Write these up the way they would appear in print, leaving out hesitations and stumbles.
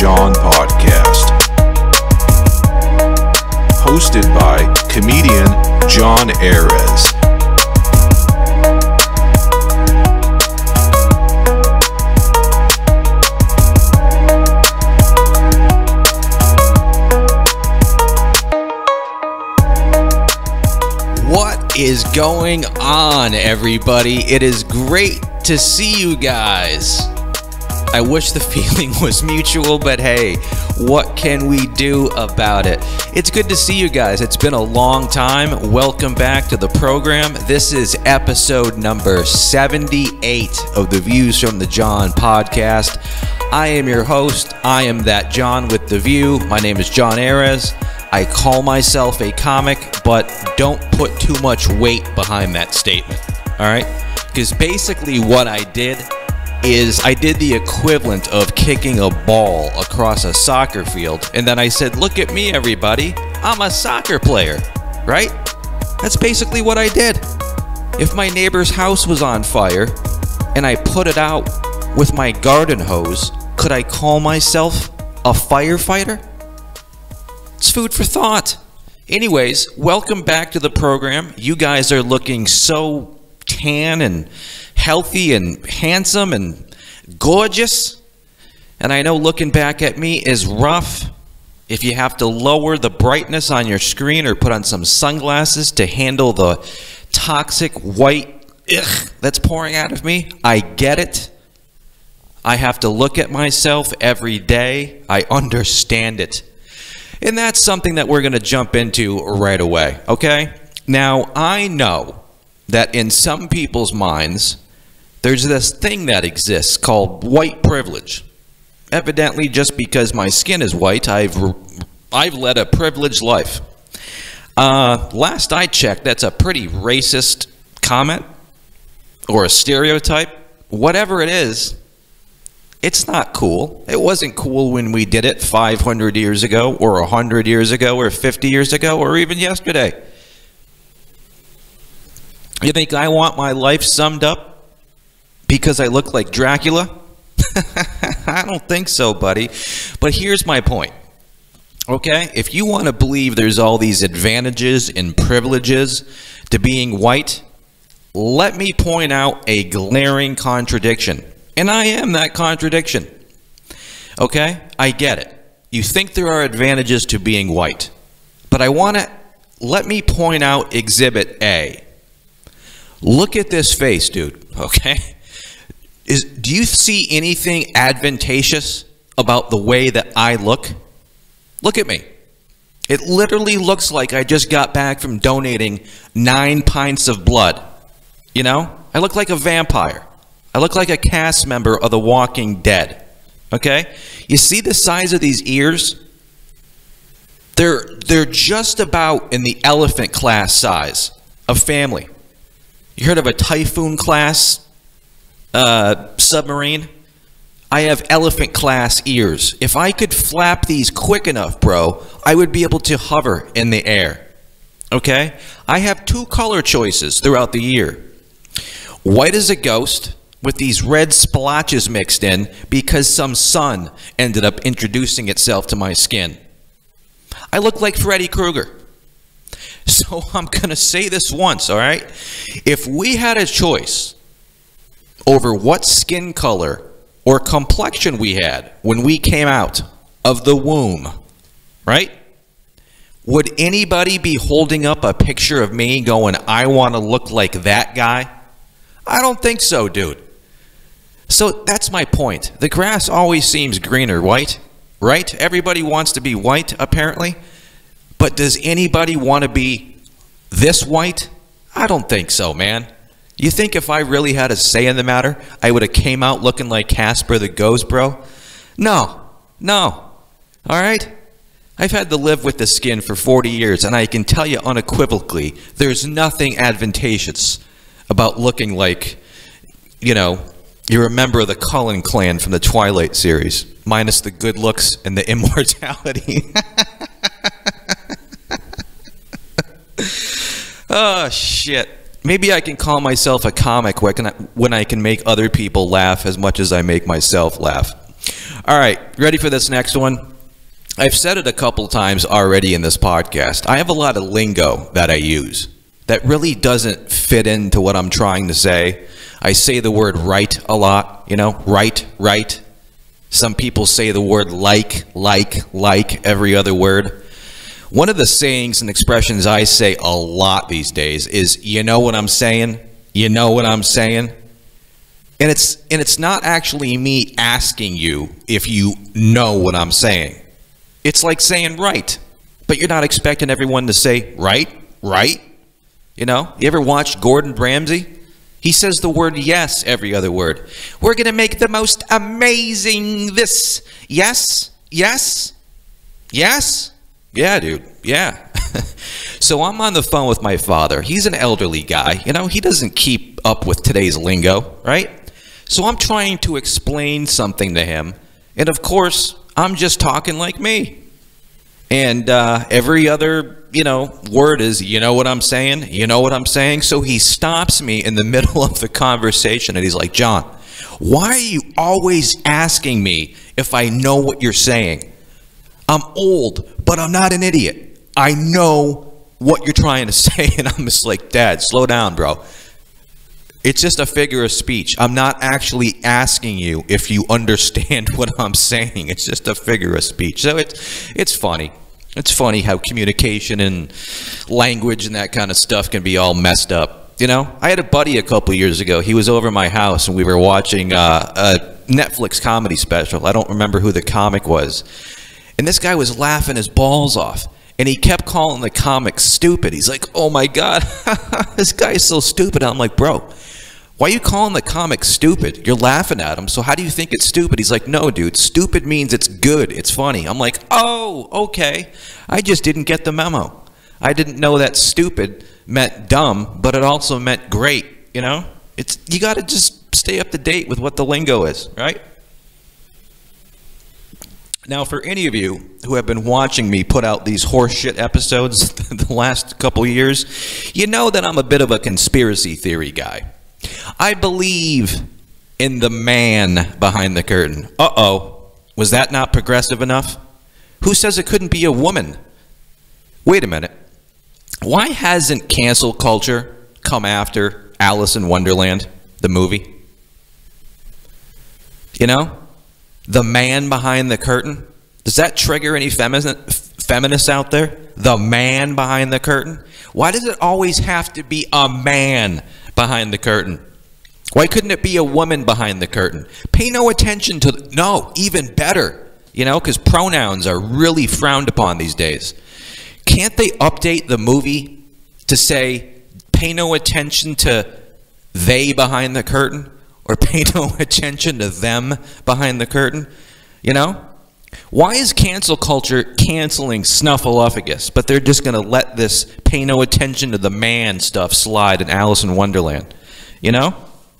John podcast, hosted by comedian John Ayres. Is going on, everybody? It is great to see you guys. I wish the feeling was mutual, but hey, what can we do about it? It's good to see you guys. It's been a long time. Welcome back to the program. This is episode number 78 of the Views from the John podcast. I am your host. I am that John with the View. My name is John Ayres. I call myself a comic, but don't put too much weight behind that statement, all right? Because basically what I did is I did the equivalent of kicking a ball across a soccer field, and then I said, look at me, everybody. I'm a soccer player, right? That's basically what I did. If my neighbor's house was on fire and I put it out with my garden hose, could I call myself a firefighter? It's food for thought. Anyways, welcome back to the program. You guys are looking so tan and healthy and handsome and gorgeous. And I know looking back at me is rough. If you have to lower the brightness on your screen or put on some sunglasses to handle the toxic white ugh that's pouring out of me, I get it. I have to look at myself every day. I understand it. And that's something that we're going to jump into right away, okay? Now, I know that in some people's minds, there's this thing that exists called white privilege. Evidently, just because my skin is white, I've led a privileged life. Last I checked, that's a pretty racist comment or a stereotype. Whatever it is, it's not cool. It wasn't cool when we did it 500 years ago or 100 years ago or 50 years ago or even yesterday. You think I want my life summed up because I look like Dracula? I don't think so, buddy. But here's my point. Okay? If you want to believe there's all these advantages and privileges to being white, let me point out a glaring contradiction. And I am that contradiction. Okay? I get it. You think there are advantages to being white. But I want to, let me point out Exhibit A. Look at this face, dude. Okay? Do you see anything advantageous about the way that I look? Look at me. It literally looks like I just got back from donating 9 pints of blood. You know? I look like a vampire. I look like a cast member of The Walking Dead, okay? You see the size of these ears? They're just about in the elephant class size of family. You heard of a typhoon class submarine? I have elephant class ears. If I could flap these quick enough, bro, I would be able to hover in the air, okay? I have 2 color choices throughout the year. White as a ghost, with these red splotches mixed in because some sun ended up introducing itself to my skin. I look like Freddy Krueger. So I'm going to say this once, all right? If we had a choice over what skin color or complexion we had when we came out of the womb, right? Would anybody be holding up a picture of me going, I want to look like that guy? I don't think so, dude. So that's my point. The grass always seems greener, white, right? Everybody wants to be white, apparently. But does anybody want to be this white? I don't think so, man. You think if I really had a say in the matter, I would have came out looking like Casper the Ghost, bro? No. No. All right? I've had to live with this skin for 40 years, and I can tell you unequivocally, there's nothing advantageous about looking like, you know, you're a member of the Cullen clan from the Twilight series, minus the good looks and the immortality. Oh, shit. Maybe I can call myself a comic when I can make other people laugh as much as I make myself laugh. All right, ready for this next one? I've said it a couple times already in this podcast. I have a lot of lingo that I use that really doesn't fit into what I'm trying to say. I say the word right a lot, you know, right. Some people say the word like every other word. One of the sayings and expressions I say a lot these days is, you know what I'm saying? You know what I'm saying? And it's not actually me asking you if you know what I'm saying. It's like saying right, but you're not expecting everyone to say right. You know, you ever watched Gordon Ramsay? He says the word yes every other word. We're going to make the most amazing this. Yes. Yeah, dude. Yeah. So I'm on the phone with my father. He's an elderly guy. You know, he doesn't keep up with today's lingo, right? So I'm trying to explain something to him. And of course, I'm just talking like me. And every other, you know, word is, you know what I'm saying? You know what I'm saying? So he stops me in the middle of the conversation and he's like, John, why are you always asking me if I know what you're saying? I'm old, but I'm not an idiot. I know what you're trying to say. And I'm just like, Dad, slow down, bro. It's just a figure of speech. I'm not actually asking you if you understand what I'm saying. It's just a figure of speech. So it's funny. It's funny how communication and language and that kind of stuff can be all messed up. You know, I had a buddy a couple years ago. He was over at my house and we were watching a Netflix comedy special. I don't remember who the comic was. And this guy was laughing his balls off. And he kept calling the comic stupid. He's like, oh my God, this guy is so stupid. I'm like, bro, why are you calling the comic stupid? You're laughing at him, so how do you think it's stupid? He's like, no, dude, stupid means it's good, it's funny. I'm like, oh, okay. I just didn't get the memo. I didn't know that stupid meant dumb, but it also meant great, you know? It's, you gotta just stay up to date with what the lingo is, right? Now, for any of you who have been watching me put out these horseshit episodes the last couple years, you know that I'm a bit of a conspiracy theory guy. I believe in the man behind the curtain. Uh-oh. Was that not progressive enough? Who says it couldn't be a woman? Wait a minute. Why hasn't cancel culture come after Alice in Wonderland, the movie? You know? The man behind the curtain? Does that trigger any feminists out there? The man behind the curtain? Why does it always have to be a man behind the curtain? Why couldn't it be a woman behind the curtain? Pay no attention to... No, even better. You know, because pronouns are really frowned upon these days. Can't they update the movie to say, pay no attention to they behind the curtain? Or pay no attention to them behind the curtain, you know? Why is cancel culture canceling Snuffleupagus, but they're just going to let this pay no attention to the man stuff slide in Alice in Wonderland, you know?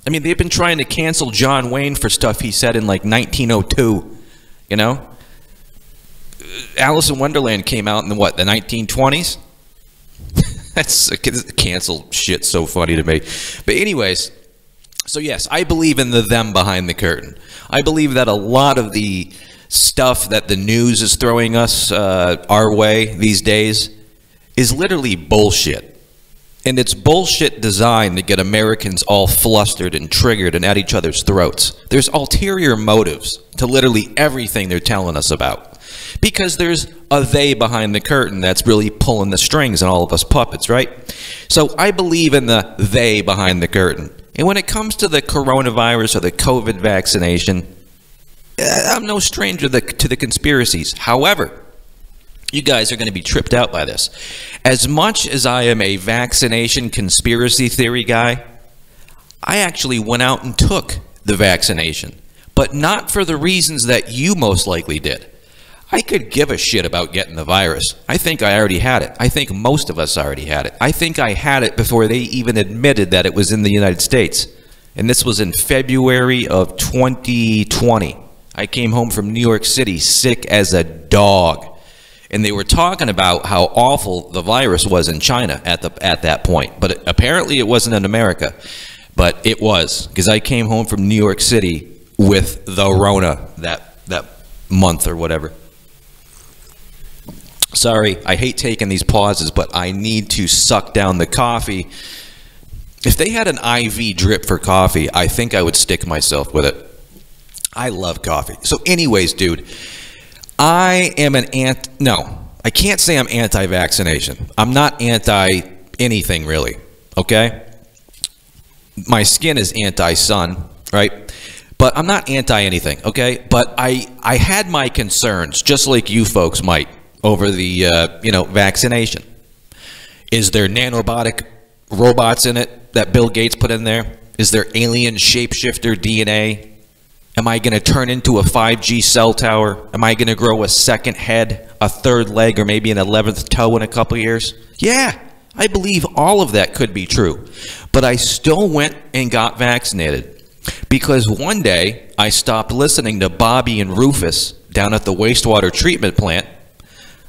I mean, they've been trying to cancel John Wayne for stuff he said in like 1902, you know? Alice in Wonderland came out in what, the 1920s? That's cancel shit, so funny to me. But anyways... So yes, I believe in the them behind the curtain. I believe that a lot of the stuff that the news is throwing us our way these days is literally bullshit. And it's bullshit designed to get Americans all flustered and triggered and at each other's throats. There's ulterior motives to literally everything they're telling us about. Because there's a they behind the curtain that's really pulling the strings and all of us puppets, right? So I believe in the they behind the curtain. And when it comes to the coronavirus or the COVID vaccination, I'm no stranger to the conspiracies. However, you guys are going to be tripped out by this. As much as I am a vaccination conspiracy theory guy, I actually went out and took the vaccination, but not for the reasons that you most likely did. I could give a shit about getting the virus. I think I already had it. I think most of us already had it. I think I had it before they even admitted that it was in the United States. And this was in February of 2020. I came home from New York City sick as a dog. And they were talking about how awful the virus was in China at that point. But it, apparently it wasn't in America. But it was, because I came home from New York City with the Rona, that month or whatever. Sorry, I hate taking these pauses, but I need to suck down the coffee. If they had an IV drip for coffee, I think I would stick myself with it. I love coffee. So anyways, dude, I am an I can't say I'm anti-vaccination. I'm not anti-anything really, okay? My skin is anti-sun, right? But I'm not anti-anything, okay? But I had my concerns, just like you folks might, over the, vaccination. Is there nanobotic robots in it that Bill Gates put in there? Is there alien shapeshifter DNA? Am I going to turn into a 5G cell tower? Am I going to grow a second head, a third leg, or maybe an 11th toe in a couple of years? Yeah, I believe all of that could be true. But I still went and got vaccinated because one day I stopped listening to Bobby and Rufus down at the wastewater treatment plant.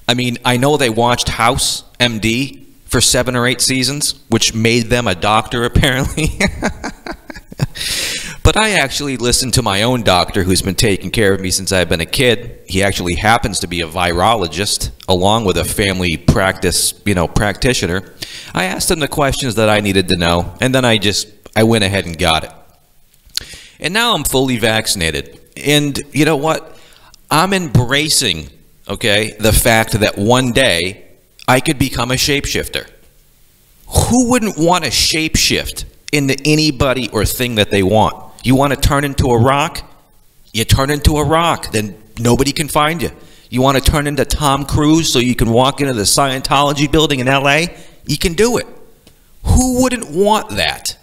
I mean, I know they watched House M.D. for 7 or 8 seasons, which made them a doctor apparently. But I actually listened to my own doctor who's been taking care of me since I've been a kid. He actually happens to be a virologist along with a family practice, practitioner. I asked him the questions that I needed to know, and then I went ahead and got it. And now I'm fully vaccinated. And you know what? I'm embracing, okay, the fact that one day I could become a shapeshifter. Who wouldn't want to shapeshift into anybody or thing that they want? You want to turn into a rock? You turn into a rock, then nobody can find you. You want to turn into Tom Cruise so you can walk into the Scientology building in LA? You can do it. Who wouldn't want that?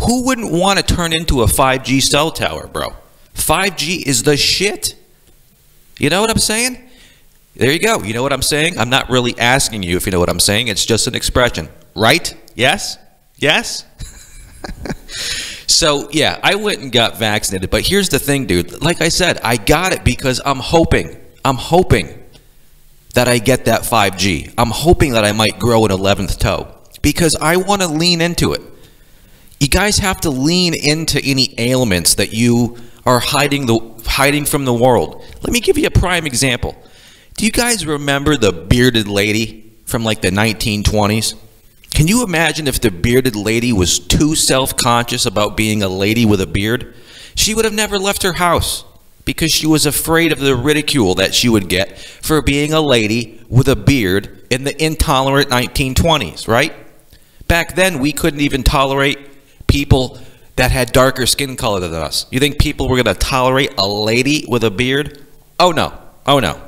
Who wouldn't want to turn into a 5G cell tower, bro? 5G is the shit. You know what I'm saying? There you go. You know what I'm saying? I'm not really asking you if you know what I'm saying. It's just an expression, right? Yes? Yes? So, yeah, I went and got vaccinated. But here's the thing, dude. Like I said, I got it because I'm hoping that I get that 5G. I'm hoping that I might grow an 11th toe because I want to lean into it. You guys have to lean into any ailments that you are hiding from the world. Let me give you a prime example. Do you guys remember the bearded lady from like the 1920s? Can you imagine if the bearded lady was too self-conscious about being a lady with a beard? She would have never left her house because she was afraid of the ridicule that she would get for being a lady with a beard in the intolerant 1920s, right? Back then, we couldn't even tolerate people that had darker skin color than us. You think people were going to tolerate a lady with a beard? Oh, no. Oh, no.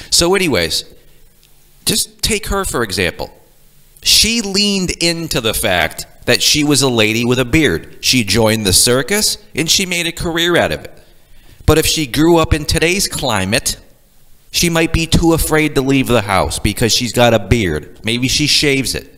So anyways, just take her for example. She leaned into the fact that she was a lady with a beard. She joined the circus and she made a career out of it. But if she grew up in today's climate, she might be too afraid to leave the house because she's got a beard. Maybe she shaves it.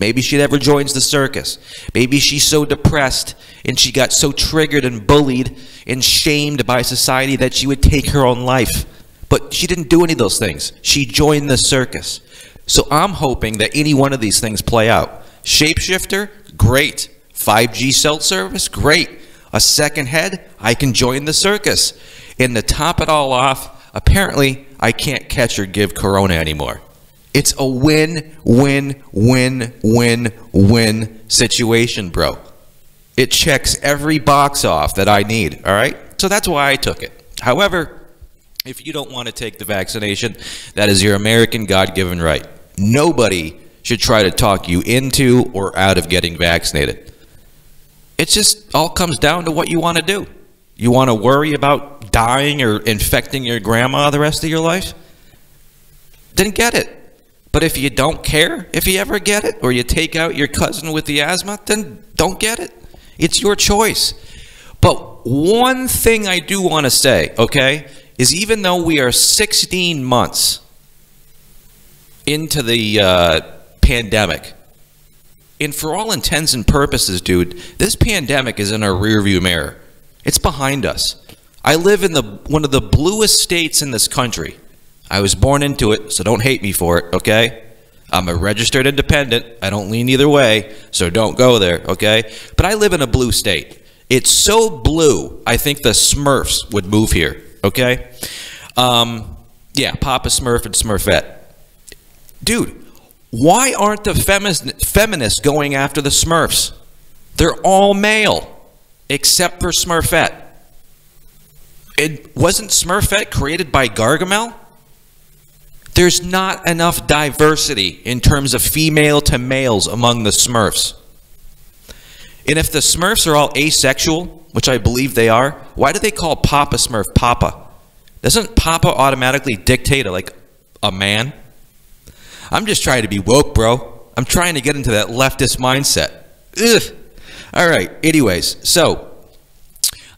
Maybe she never joins the circus. Maybe she's so depressed and she got so triggered and bullied and shamed by society that she would take her own life. But she didn't do any of those things. She joined the circus. So I'm hoping that any one of these things play out. Shapeshifter, great. 5G cell service, great. A second head, I can join the circus. And to top it all off, apparently I can't catch or give corona anymore. It's a win, win, win, win, win situation, bro. It checks every box off that I need, all right? So that's why I took it. However, if you don't want to take the vaccination, that is your American God-given right. Nobody should try to talk you into or out of getting vaccinated. It just all comes down to what you want to do. You want to worry about dying or infecting your grandma the rest of your life? Then get it. But if you don't care, if you ever get it, or you take out your cousin with the asthma, then don't get it. It's your choice. But one thing I do want to say, okay, is even though we are 16 months into the pandemic, and for all intents and purposes, dude, this pandemic is in our rearview mirror. It's behind us. I live in one of the bluest states in this country. I was born into it, so don't hate me for it, okay? I'm a registered independent. I don't lean either way, so don't go there, okay? But I live in a blue state. It's so blue, I think the Smurfs would move here. Okay? Yeah, Papa Smurf and Smurfette. Dude, why aren't the feminists going after the Smurfs? They're all male, except for Smurfette. It wasn't Smurfette created by Gargamel? There's not enough diversity in terms of female to males among the Smurfs. And if the Smurfs are all asexual, which I believe they are, why do they call Papa Smurf Papa? Doesn't Papa automatically dictate like a man? I'm just trying to be woke, bro. I'm trying to get into that leftist mindset. Ugh. All right. Anyways, so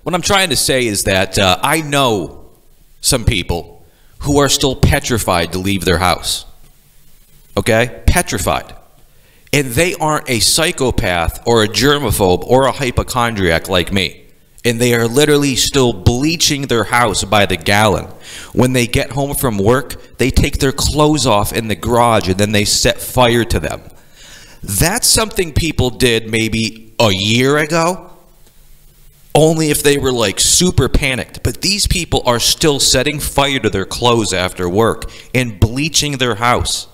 what I'm trying to say is that I know some people who are still petrified to leave their house. Okay? Petrified. And they aren't a psychopath or a germaphobe or a hypochondriac like me. And they are literally still bleaching their house by the gallon. When they get home from work, they take their clothes off in the garage and then they set fire to them. That's something people did maybe a year ago, only if they were like super panicked. But these people are still setting fire to their clothes after work and bleaching their house.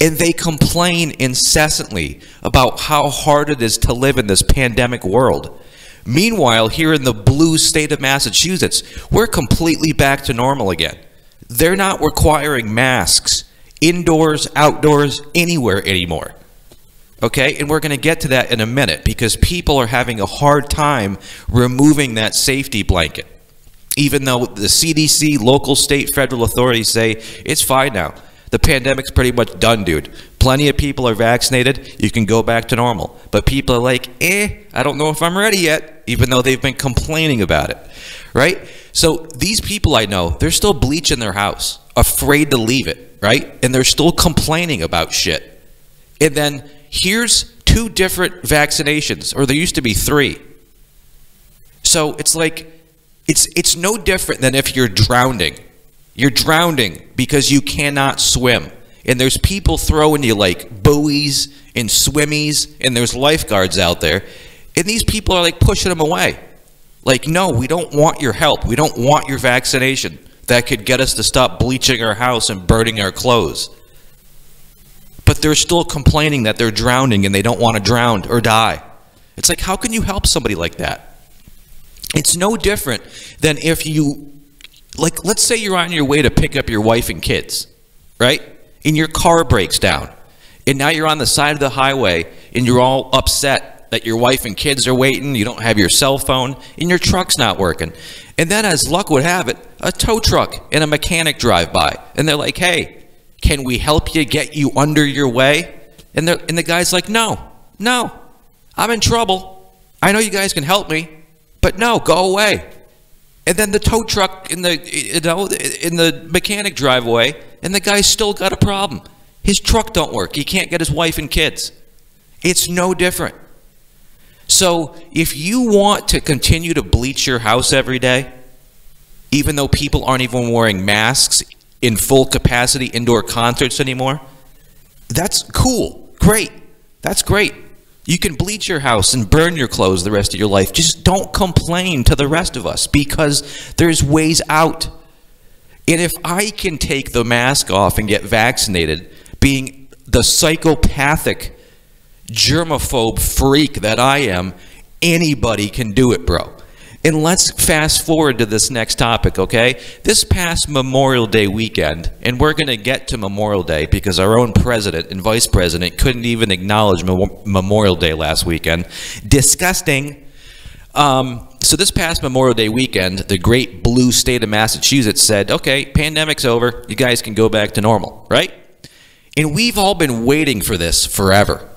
And they complain incessantly about how hard it is to live in this pandemic world. Meanwhile, here in the blue state of Massachusetts, we're completely back to normal again. They're not requiring masks indoors, outdoors, anywhere anymore. Okay, and we're going to get to that in a minute because people are having a hard time removing that safety blanket. Even though the CDC, local, state, federal authorities say it's fine now. The pandemic's pretty much done, dude. Plenty of people are vaccinated. You can go back to normal. But people are like, eh, I don't know if I'm ready yet, even though they've been complaining about it, right? So these people I know, they're still bleaching their house, afraid to leave it, right? And they're still complaining about shit. And then here's two different vaccinations, or there used to be three. So it's like, it's no different than if you're drowning. You're drowning because you cannot swim. And there's people throwing you like buoys and swimmies, and there's lifeguards out there. And these people are like pushing them away. Like, no, we don't want your help. We don't want your vaccination. That could get us to stop bleaching our house and burning our clothes. But they're still complaining that they're drowning and they don't want to drown or die. It's like, how can you help somebody like that? It's no different than if you... Like, let's say you're on your way to pick up your wife and kids, right? And your car breaks down. And now you're on the side of the highway and you're all upset that your wife and kids are waiting. You don't have your cell phone and your truck's not working. And then as luck would have it, a tow truck and a mechanic drive by. And they're like, hey, can we help you get you under your way? And the guy's like, no, I'm in trouble. I know you guys can help me, but no, go away. And then the tow truck in the mechanic driveway, and the guy's still got a problem. His truck don't work. He can't get his wife and kids. It's no different. So if you want to continue to bleach your house every day, even though people aren't even wearing masks in full capacity indoor concerts anymore, that's cool. Great. That's great. You can bleach your house and burn your clothes the rest of your life. Just don't complain to the rest of us because there's ways out. And if I can take the mask off and get vaccinated, being the psychopathic germaphobe freak that I am, anybody can do it, bro. And let's fast forward to this next topic, okay? This past Memorial Day weekend, and we're going to get to Memorial Day because our own president and vice president couldn't even acknowledge Memorial Day last weekend. Disgusting. So this past Memorial Day weekend, the great blue state of Massachusetts said, okay, pandemic's over. You guys can go back to normal, right? And we've all been waiting for this forever.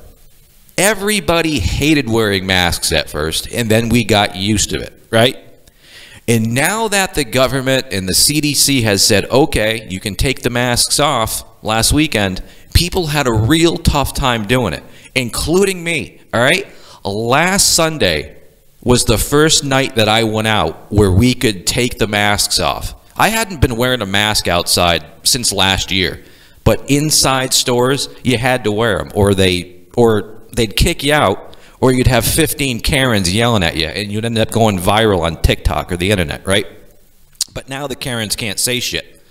Everybody hated wearing masks at first, and then we got used to it, right? And now that the government and the CDC has said, okay, you can take the masks off last weekend, people had a real tough time doing it, including me, all right? Last Sunday was the first night that I went out where we could take the masks off. I hadn't been wearing a mask outside since last year, but inside stores, you had to wear them, or they'd kick you out, or you'd have 15 Karens yelling at you, and you'd end up going viral on TikTok or the internet, right? But now the Karens can't say shit.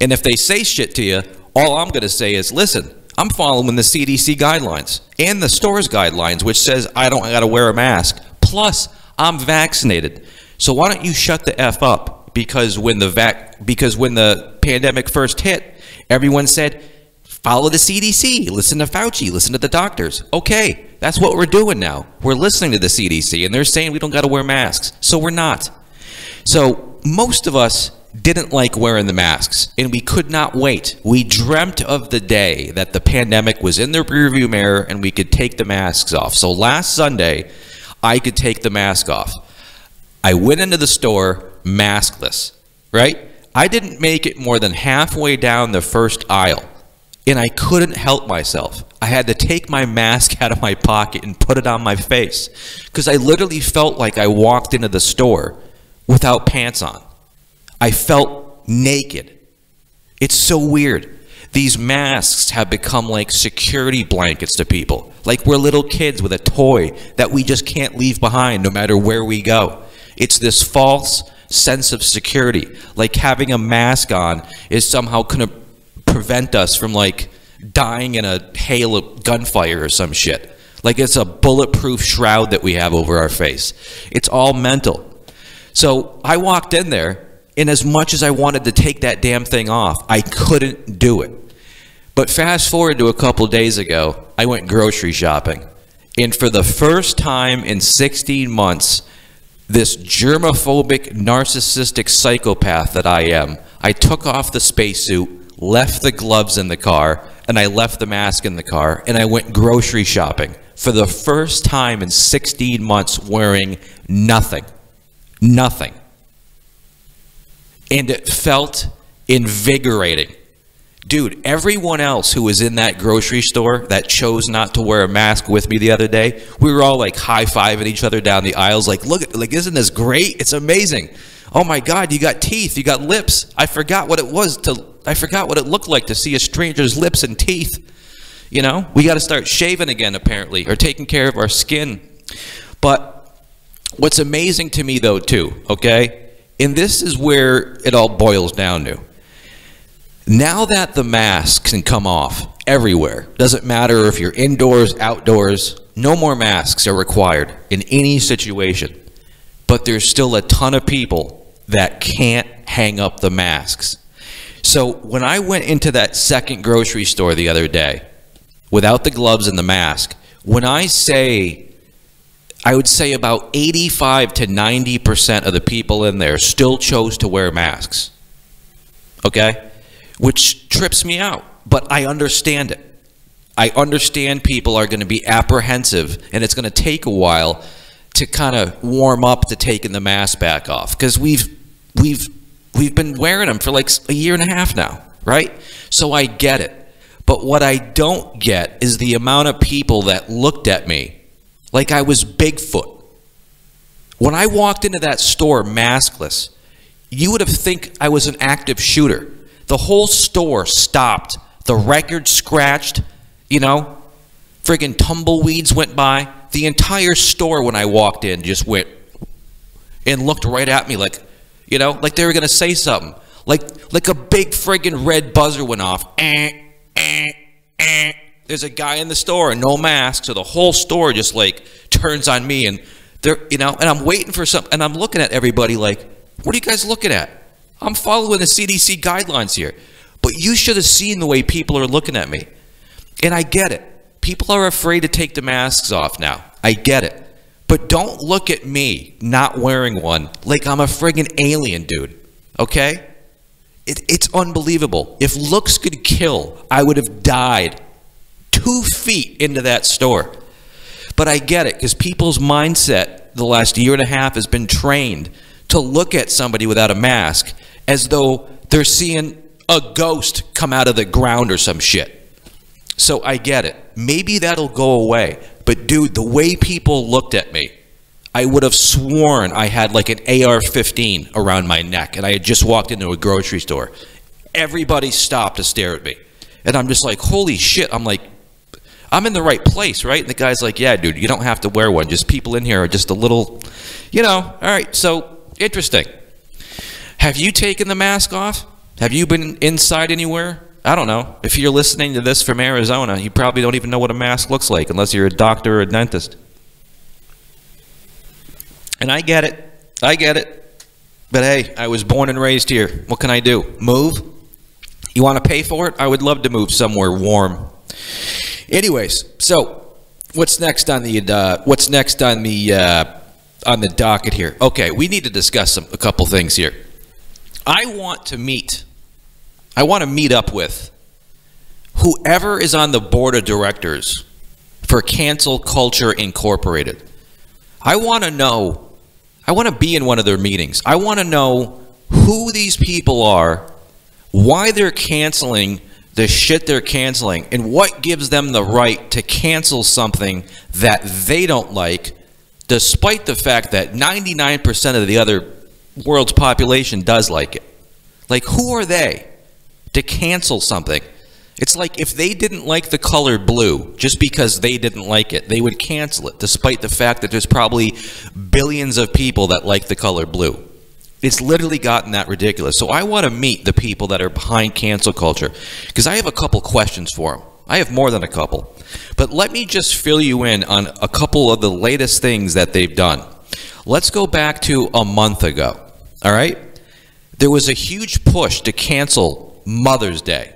And if they say shit to you, all I'm going to say is, listen, I'm following the CDC guidelines and the store's guidelines, which says I don't got to wear a mask. Plus, I'm vaccinated. So why don't you shut the F up? Because when the pandemic first hit, everyone said, follow the CDC, listen to Fauci, listen to the doctors. Okay, that's what we're doing now. We're listening to the CDC, and they're saying we don't got to wear masks. So we're not. So most of us didn't like wearing the masks, and we could not wait. We dreamt of the day that the pandemic was in the rearview mirror and we could take the masks off. So last Sunday, I could take the mask off. I went into the store maskless, right? I didn't make it more than halfway down the first aisle, and I couldn't help myself. I had to take my mask out of my pocket and put it on my face because I literally felt like I walked into the store without pants on. I felt naked. It's so weird. These masks have become like security blankets to people. Like we're little kids with a toy that we just can't leave behind no matter where we go. It's this false sense of security. Like having a mask on is somehow going to prevent us from like dying in a hail of gunfire or some shit. Like it's a bulletproof shroud that we have over our face. It's all mental. So I walked in there, and as much as I wanted to take that damn thing off, I couldn't do it. But fast forward to a couple days ago, I went grocery shopping. And for the first time in 16 months, this germophobic, narcissistic psychopath that I am, I took off the spacesuit, left the gloves in the car, and I left the mask in the car, and I went grocery shopping for the first time in 16 months wearing nothing. Nothing. And it felt invigorating. Dude, everyone else who was in that grocery store that chose not to wear a mask with me the other day, we were all like high-fiving each other down the aisles like, look, like, isn't this great? It's amazing. Oh my God, you got teeth, you got lips. I forgot what it looked like to see a stranger's lips and teeth. You know, we got to start shaving again apparently, or taking care of our skin. But what's amazing to me though too, okay, and this is where it all boils down to, now that the masks can come off everywhere, doesn't matter if you're indoors, outdoors, no more masks are required in any situation, but there's still a ton of people that can't hang up the masks. So when I went into that second grocery store the other day without the gloves and the mask, when I would say about 85 to 90% of the people in there still chose to wear masks, okay? Which trips me out, but I understand it. I understand people are going to be apprehensive, and it's going to take a while to kind of warm up to taking the mask back off, because we've been wearing them for like a year and a half now, right? So I get it. But what I don't get is the amount of people that looked at me like I was Bigfoot. When I walked into that store maskless, you would have think I was an active shooter. The whole store stopped. The record scratched, you know, friggin' tumbleweeds went by. The entire store when I walked in just went and looked right at me like, you know, like they were gonna say something. Like a big friggin' red buzzer went off. There's a guy in the store and no mask, so the whole store just like turns on me, and they're, you know, and I'm waiting for something, and I'm looking at everybody like, what are you guys looking at? I'm following the CDC guidelines here. But you should have seen the way people are looking at me. And I get it. People are afraid to take the masks off now. I get it. But don't look at me not wearing one like I'm a friggin' alien, dude. Okay? It's unbelievable. If looks could kill, I would have died 2 feet into that store. But I get it, because people's mindset the last year and a half has been trained to look at somebody without a mask as though they're seeing a ghost come out of the ground or some shit. So I get it. Maybe that'll go away. But dude, the way people looked at me, I would have sworn I had like an AR-15 around my neck and I had just walked into a grocery store. Everybody stopped to stare at me. And I'm just like, holy shit. I'm like, I'm in the right place, right? And the guy's like, yeah, dude, you don't have to wear one. Just people in here are just a little, you know, all right. So interesting. Have you taken the mask off? Have you been inside anywhere? I don't know. If you're listening to this from Arizona, you probably don't even know what a mask looks like unless you're a doctor or a dentist. And I get it. I get it. But hey, I was born and raised here. What can I do? Move? You want to pay for it? I would love to move somewhere warm. Anyways, so what's next on the docket here? Okay, we need to discuss a couple things here. I want to meet up with whoever is on the board of directors for Cancel Culture Incorporated. I want to be in one of their meetings. I want to know who these people are, why they're canceling the shit they're canceling, and what gives them the right to cancel something that they don't like, despite the fact that 99% of the other world's population does like it. Like, who are they to cancel something? It's like if they didn't like the color blue, just because they didn't like it, they would cancel it, despite the fact that there's probably billions of people that like the color blue. It's literally gotten that ridiculous. So I want to meet the people that are behind cancel culture, because I have a couple questions for them. I have more than a couple. But let me just fill you in on a couple of the latest things that they've done. Let's go back to a month ago, all right? There was a huge push to cancel Mother's Day,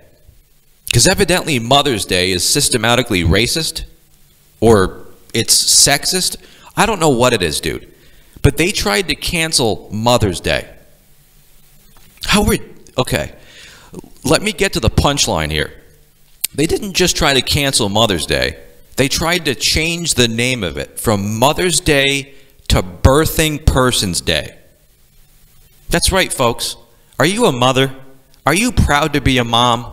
because evidently Mother's Day is systematically racist, or it's sexist. I don't know what it is, dude. But they tried to cancel Mother's Day. Okay, let me get to the punchline here. They didn't just try to cancel Mother's Day. They tried to change the name of it from Mother's Day to Birthing Person's Day. That's right, folks. Are you a mother? Are you proud to be a mom?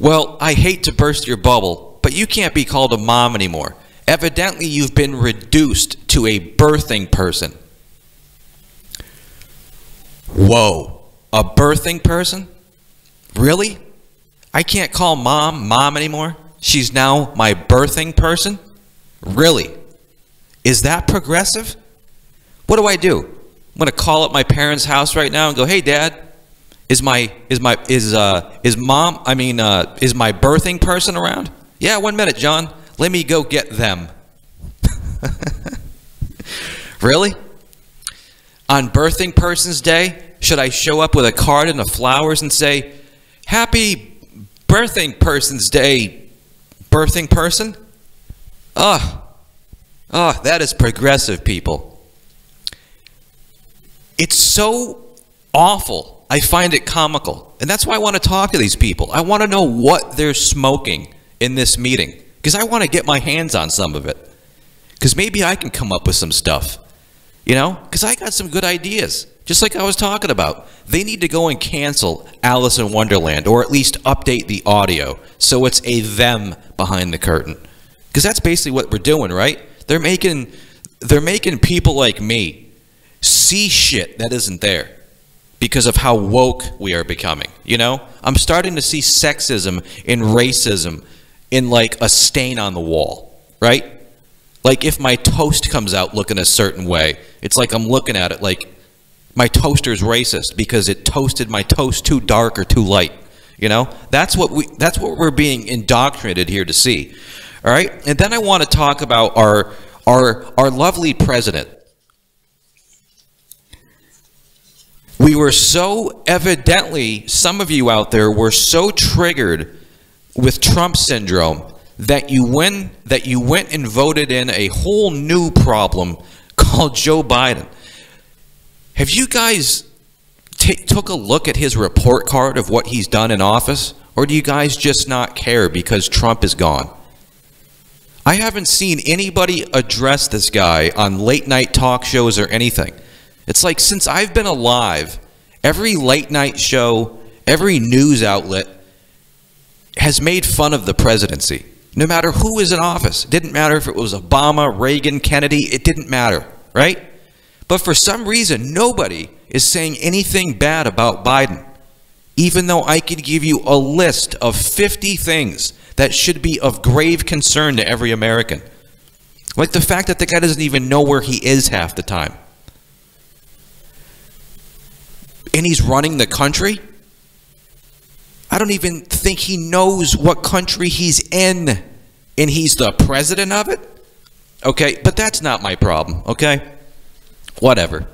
Well, I hate to burst your bubble, but you can't be called a mom anymore. Evidently, you've been reduced to a birthing person. Whoa, a birthing person? Really? I can't call mom anymore? She's now my birthing person? Really? Is that progressive? What do? I'm going to call up my parents' house right now and go, "Hey, Dad, is my birthing person around?" "Yeah, 1 minute, John. Let me go get them." Really? On Birthing Person's Day, should I show up with a card and the flowers and say, "Happy Birthing Person's Day, birthing person"? Oh, that is progressive, people. It's so awful. I find it comical. And that's why I want to talk to these people. I want to know what they're smoking in this meeting, because I want to get my hands on some of it, because maybe I can come up with some stuff, you know, because I got some good ideas, just like I was talking about. They need to go and cancel Alice in Wonderland, or at least update the audio so it's a them behind the curtain, because that's basically what we're doing, right? They're making people like me see shit that isn't there because of how woke we are becoming, you know? I'm starting to see sexism and racism in like a stain on the wall, right? Like if my toast comes out looking a certain way, it's like I'm looking at it like my toaster's racist because it toasted my toast too dark or too light, you know? That's what we're being indoctrinated here to see, all right? And then I want to talk about our lovely president. We were so evidently, some of you out there were so triggered with Trump syndrome that you went and voted in a whole new problem called Joe Biden. Have you guys took a look at his report card of what he's done in office, or do you guys just not care because Trump is gone? I haven't seen anybody address this guy on late night talk shows or anything. It's like since I've been alive, every late night show, every news outlet has made fun of the presidency, no matter who is in office. It didn't matter if it was Obama, Reagan, Kennedy. It didn't matter, right? But for some reason, nobody is saying anything bad about Biden, even though I could give you a list of 50 things that should be of grave concern to every American. Like the fact that the guy doesn't even know where he is half the time. and he's running the country? I don't even think he knows what country he's in, and he's the president of it? Okay, but that's not my problem, okay? Whatever.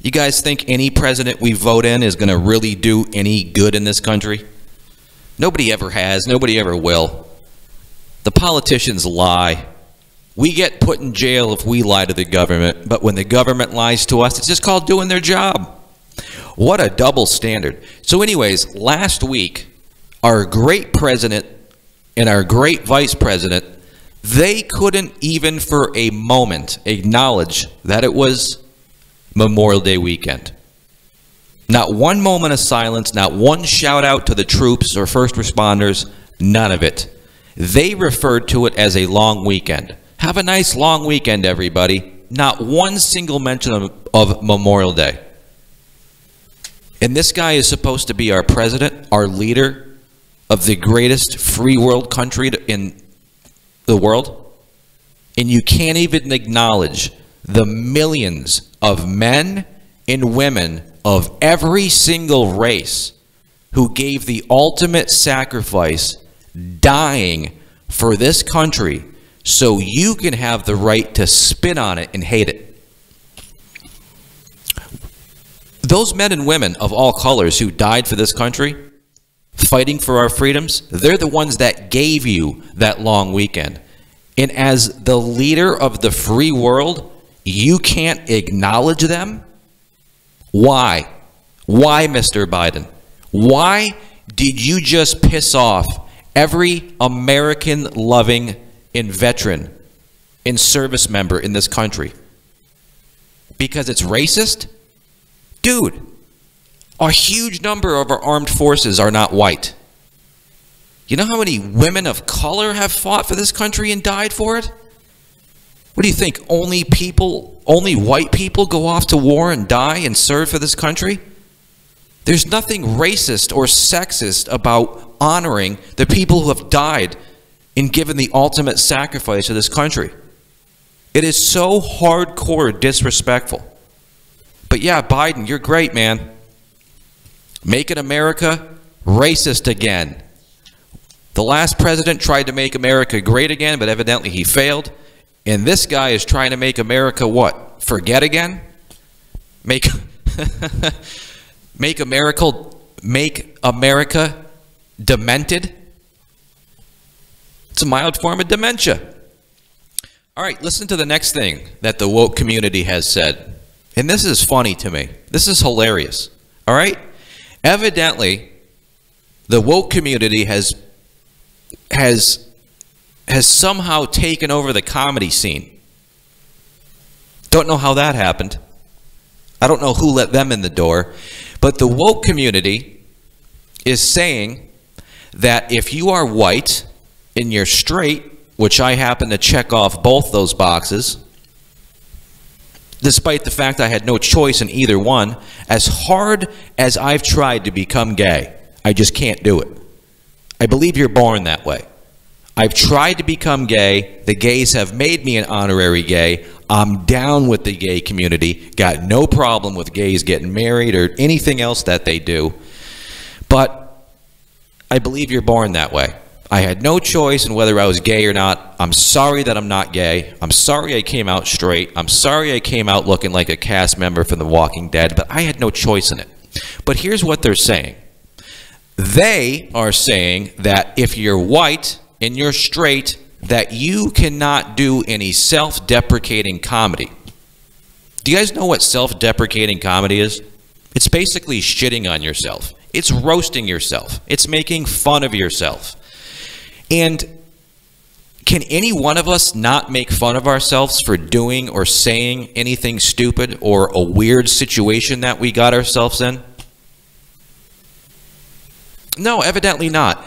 You guys think any president we vote in is going to really do any good in this country? Nobody ever has. Nobody ever will. The politicians lie. We get put in jail if we lie to the government, but when the government lies to us, it's just called doing their job. What a double standard. So anyways, last week, our great president and our great vice president, they couldn't even for a moment acknowledge that it was Memorial Day weekend. Not one moment of silence, not one shout out to the troops or first responders, none of it. They referred to it as a long weekend. Have a nice long weekend, everybody. Not one single mention of Memorial Day. And this guy is supposed to be our president, our leader of the greatest free world country in the world. And you can't even acknowledge the millions of men and women of every single race who gave the ultimate sacrifice, dying for this country so you can have the right to spit on it and hate it. Those men and women of all colors who died for this country, fighting for our freedoms, they're the ones that gave you that long weekend. And as the leader of the free world, you can't acknowledge them? Why? Why, Mr. Biden? Why did you just piss off every American-loving and veteran and service member in this country? Because it's racist? Dude, a huge number of our armed forces are not white. You know how many women of color have fought for this country and died for it? What do you think, only white people go off to war and die and serve for this country? There's nothing racist or sexist about honoring the people who have died and given the ultimate sacrifice to this country. It is so hardcore disrespectful. But yeah, Biden, you're great, man. Making America racist again. The last president tried to make America great again, but evidently he failed. And this guy is trying to make America what? Forget again? Make America demented? It's a mild form of dementia. All right, listen to the next thing that the woke community has said. And this is funny to me. This is hilarious. All right? Evidently, the woke community has somehow taken over the comedy scene. Don't know how that happened. I don't know who let them in the door. But the woke community is saying that if you are white and you're straight, which I happen to check off both those boxes, despite the fact I had no choice in either one, as hard as I've tried to become gay, I just can't do it. I believe you're born that way. I've tried to become gay. The gays have made me an honorary gay. I'm down with the gay community. Got no problem with gays getting married or anything else that they do. But I believe you're born that way. I had no choice in whether I was gay or not. I'm sorry that I'm not gay. I'm sorry I came out straight. I'm sorry I came out looking like a cast member from The Walking Dead, but I had no choice in it. But here's what they're saying. They are saying that if you're white and you're straight, that you cannot do any self-deprecating comedy. Do you guys know what self-deprecating comedy is? It's basically shitting on yourself. It's roasting yourself. It's making fun of yourself. And can any one of us not make fun of ourselves for doing or saying anything stupid or a weird situation that we got ourselves in? No, evidently not.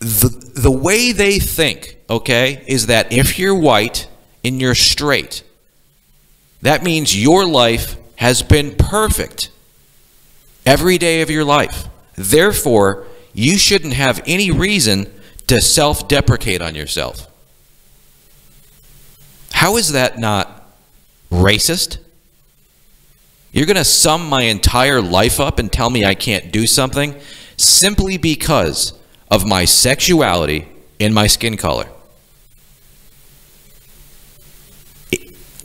The way they think, okay, is that if you're white and you're straight, that means your life has been perfect every day of your life. Therefore, you shouldn't have any reason to self-deprecate on yourself. How is that not racist? You're going to sum my entire life up and tell me I can't do something simply because of my sexuality and my skin color.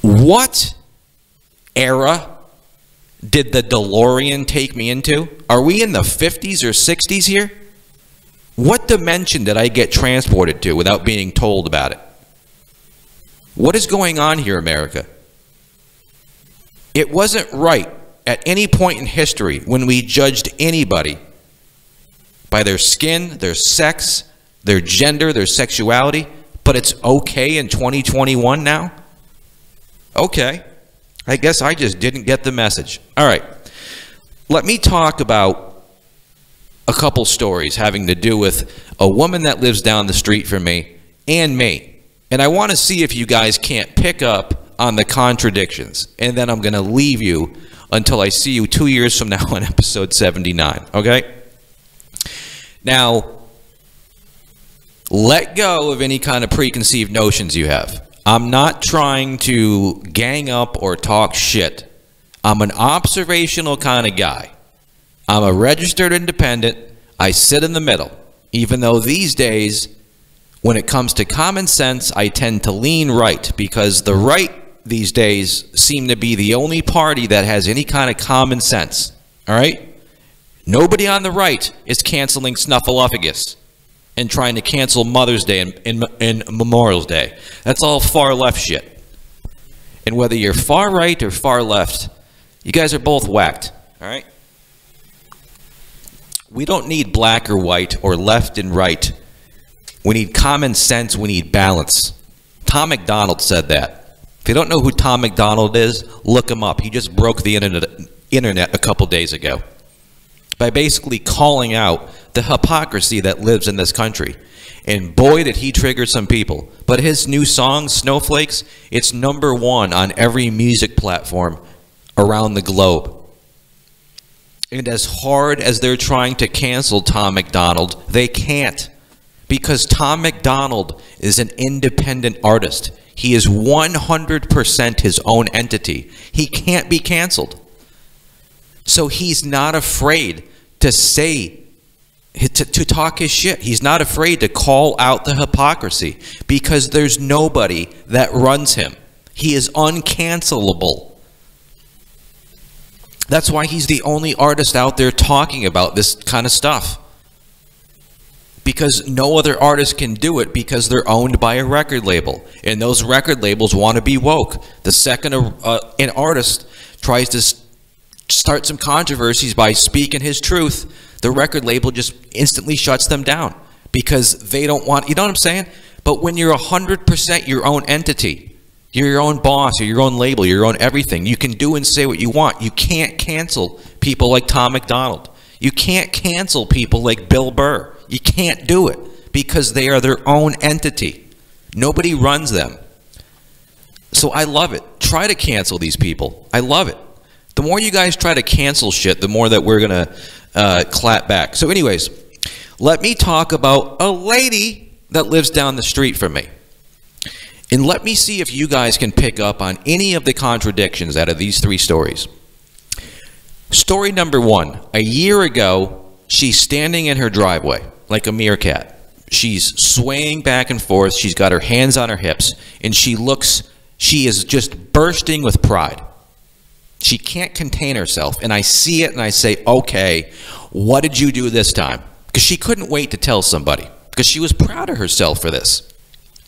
What era did the DeLorean take me into? Are we in the 50s or 60s here? What dimension did I get transported to without being told about it? What is going on here, America? It wasn't right at any point in history when we judged anybody by their skin, their sex, their gender, their sexuality, but it's okay in 2021 now? Okay, I guess I just didn't get the message. All right, let me talk about a couple stories having to do with a woman that lives down the street from me and me. And I want to see if you guys can't pick up on the contradictions, and then I'm going to leave you until I see you 2 years from now on episode 79, okay? Now, let go of any kind of preconceived notions you have. I'm not trying to gang up or talk shit. I'm an observational kind of guy. I'm a registered independent. I sit in the middle, even though these days, when it comes to common sense, I tend to lean right, because the right these days seem to be the only party that has any kind of common sense. All right? Nobody on the right is canceling Snuffleupagus and trying to cancel Mother's Day and Memorial Day. That's all far left shit. And whether you're far right or far left, you guys are both whacked. All right? We don't need black or white or left and right. We need common sense. We need balance. Tom McDonald said that. If you don't know who Tom McDonald is, look him up. He just broke the internet a couple days ago by basically calling out the hypocrisy that lives in this country. And boy, did he trigger some people. But his new song, Snowflakes, it's #1 on every music platform around the globe. And as hard as they're trying to cancel Tom McDonald, they can't. Because Tom McDonald is an independent artist. He is 100% his own entity. He can't be canceled. So he's not afraid to say, to talk his shit. He's not afraid to call out the hypocrisy because there's nobody that runs him. He is uncancelable. That's why he's the only artist out there talking about this kind of stuff. Because no other artist can do it because they're owned by a record label. And those record labels want to be woke. The second an artist tries to start some controversies by speaking his truth, the record label just instantly shuts them down because they don't want, you know what I'm saying? But when you're 100% your own entity, you're your own boss, you're your own label, you're your own everything, you can do and say what you want. You can't cancel people like Tom McDonald. You can't cancel people like Bill Burr. You can't do it because they are their own entity. Nobody runs them. So I love it. Try to cancel these people. I love it. The more you guys try to cancel shit, the more that we're going to clap back. So anyways, let me talk about a lady that lives down the street from me. And let me see if you guys can pick up on any of the contradictions out of these three stories. Story #1, a year ago, she's standing in her driveway like a meerkat. She's swaying back and forth. She's got her hands on her hips, and she is just bursting with pride. She can't contain herself, and I see it, and I say, okay, what did you do this time? Because she couldn't wait to tell somebody because she was proud of herself for this.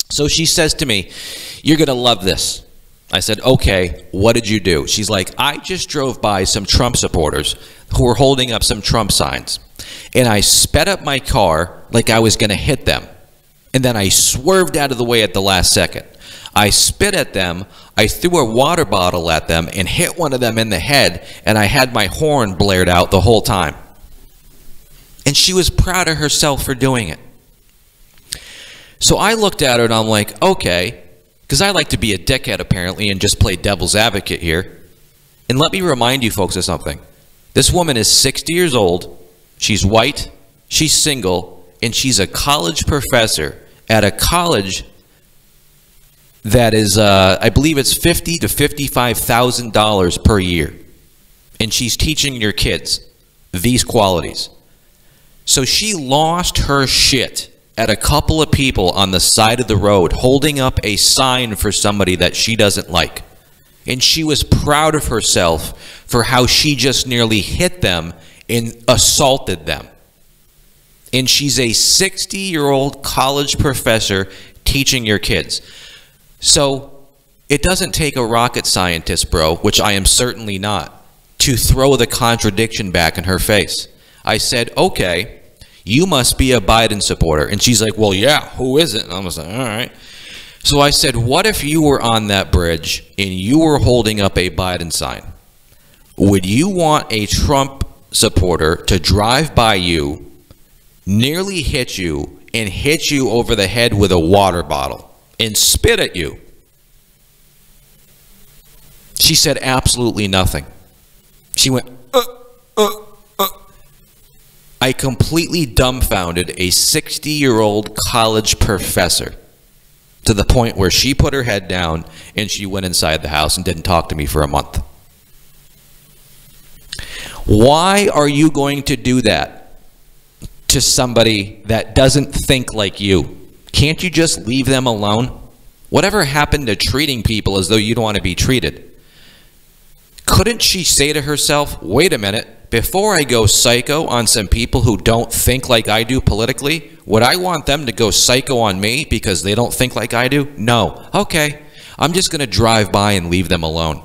So she says to me, you're going to love this. I said, okay, what did you do? She's like, I just drove by some Trump supporters who were holding up some Trump signs. And I sped up my car like I was going to hit them. And then I swerved out of the way at the last second. I spit at them. I threw a water bottle at them and hit one of them in the head. And I had my horn blared out the whole time. And she was proud of herself for doing it. So I looked at her and I'm like, okay. Because I like to be a dickhead, apparently, and just play devil's advocate here. And let me remind you folks of something. This woman is 60 years old. She's white. She's single. And she's a college professor at a college that is, I believe it's $50,000 to $55,000 per year. and she's teaching your kids these qualities. So she lost her shit at a couple of people on the side of the road holding up a sign for somebody that she doesn't like. And she was proud of herself for how she just nearly hit them and assaulted them. And she's a 60-year-old college professor teaching your kids. So it doesn't take a rocket scientist, bro, which I am certainly not, to throw the contradiction back in her face. I said, okay, you must be a Biden supporter. And she's like, well, yeah, who isn't? And I was like, all right. So I said, what if you were on that bridge and you were holding up a Biden sign? Would you want a Trump supporter to drive by you, nearly hit you, and hit you over the head with a water bottle and spit at you? She said absolutely nothing. She went, I completely dumbfounded a 60-year-old college professor to the point where she put her head down and she went inside the house and didn't talk to me for a month. Why are you going to do that to somebody that doesn't think like you? Can't you just leave them alone? Whatever happened to treating people as though you don't want to be treated? Couldn't she say to herself, wait a minute, before I go psycho on some people who don't think like I do politically, would I want them to go psycho on me because they don't think like I do? No. Okay, I'm just going to drive by and leave them alone.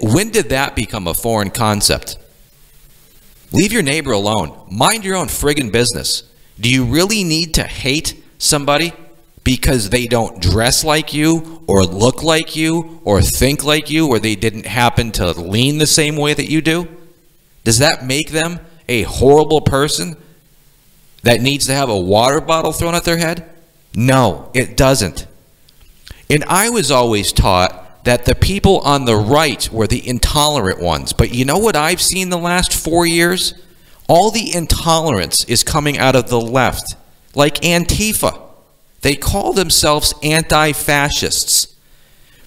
When did that become a foreign concept? Leave your neighbor alone. Mind your own friggin' business. Do you really need to hate somebody because they don't dress like you or look like you or think like you or they didn't happen to lean the same way that you do? Does that make them a horrible person that needs to have a water bottle thrown at their head? No, it doesn't. And I was always taught that the people on the right were the intolerant ones. But you know what I've seen the last 4 years? All the intolerance is coming out of the left, like Antifa. They call themselves anti-fascists.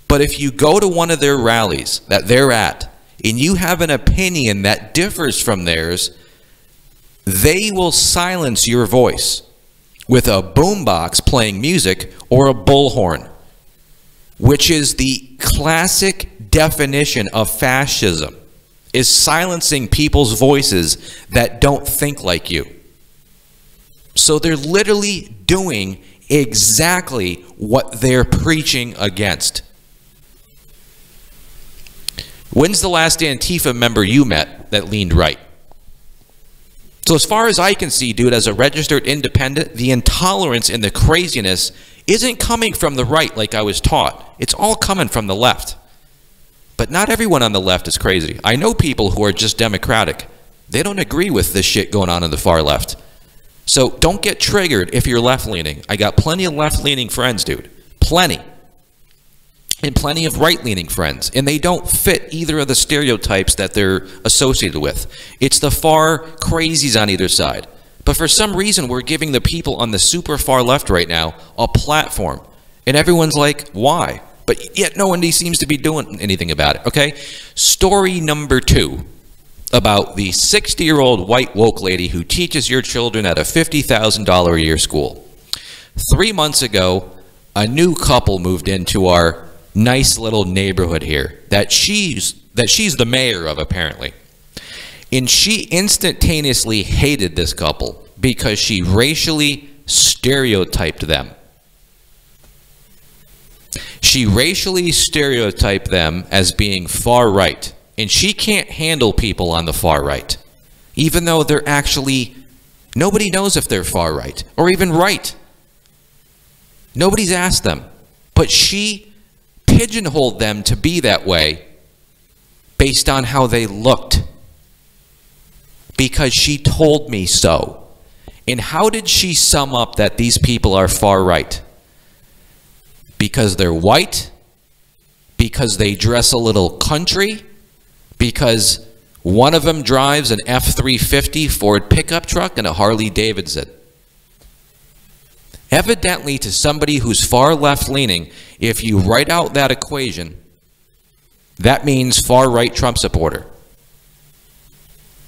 But if you go to one of their rallies that they're at, and you have an opinion that differs from theirs, they will silence your voice with a boombox playing music or a bullhorn, which is the classic definition of fascism, is silencing people's voices that don't think like you. So they're literally doing exactly what they're preaching against. When's the last Antifa member you met that leaned right? So as far as I can see, dude, as a registered independent, the intolerance and the craziness isn't coming from the right like I was taught. It's all coming from the left. But not everyone on the left is crazy. I know people who are just democratic. They don't agree with this shit going on in the far left. So don't get triggered if you're left-leaning. I got plenty of left-leaning friends, dude. Plenty. And plenty of right-leaning friends. And they don't fit either of the stereotypes that they're associated with. It's the far crazies on either side. But for some reason, we're giving the people on the super far left right now a platform. And everyone's like, why? But yet no one seems to be doing anything about it, okay? Story number two about the 60-year-old white woke lady who teaches your children at a $50,000 a year school. 3 months ago, a new couple moved into our nice little neighborhood here that she's the mayor of, apparently. And she instantaneously hated this couple because she racially stereotyped them. She racially stereotyped them as being far right. And she can't handle people on the far right, even though they're actually, nobody knows if they're far right or even right. Nobody's asked them. But she pigeonholed them to be that way based on how they looked. Because she told me so. And how did she sum up that these people are far right? Because they're white, because they dress a little country, because one of them drives an F-350 Ford pickup truck and a Harley Davidson. Evidently, to somebody who's far left-leaning, if you write out that equation, That means far-right Trump supporter.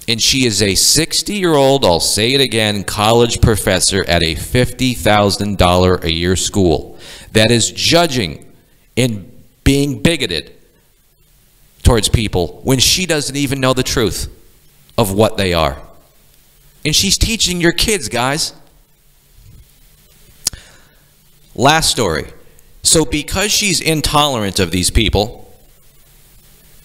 And she is a 60-year-old, I'll say it again, college professor at a $50,000 a year school that is judging and being bigoted towards people when she doesn't even know the truth of what they are. And she's teaching your kids, guys. Last story. So because she's intolerant of these people,